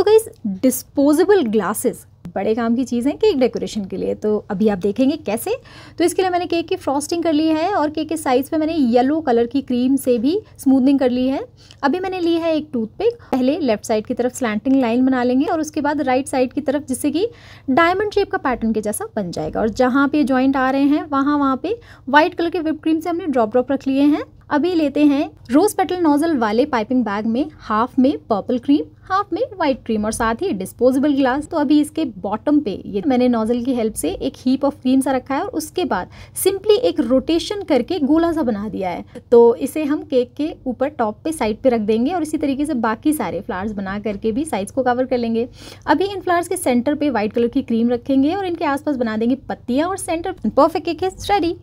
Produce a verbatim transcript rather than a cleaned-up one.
तो guys disposable glasses बड़े काम की चीज़ है केक डेकोरेशन के लिए, तो अभी आप देखेंगे कैसे। तो इसके लिए मैंने केक की फ्रॉस्टिंग कर ली है और केक के साइज़ पे मैंने येलो कलर की क्रीम से भी स्मूदनिंग कर ली है। अभी मैंने ली है एक टूथपिक, पहले लेफ्ट साइड की तरफ स्लैंटिंग लाइन बना लेंगे और उसके बाद राइट साइड की तरफ, जिससे कि डायमंड शेप का पैटर्न के जैसा बन जाएगा। और जहाँ पे जॉइंट आ रहे हैं वहाँ वहाँ पे वाइट कलर के विप क्रीम से हमने ड्रॉप ड्रॉप रख लिए हैं। अभी लेते हैं रोज पेटल नोजल वाले पाइपिंग बैग में हाफ में पर्पल क्रीम, हाफ में वाइट क्रीम और साथ ही डिस्पोजेबल ग्लास। तो अभी इसके बॉटम पे ये मैंने नोजल की हेल्प से एक हीप ऑफ क्रीम सा रखा है और उसके बाद सिंपली एक रोटेशन करके गोला सा बना दिया है। तो इसे हम केक के ऊपर टॉप पे साइड पे रख देंगे और इसी तरीके से बाकी सारे फ्लावर्स बना करके भी साइज को कवर कर लेंगे। अभी इन फ्लावर्स के सेंटर पे व्हाइट कलर की क्रीम रखेंगे और इनके आसपास बना देंगे पत्तियाँ और सेंटर। परफेक्ट केक है रेडी।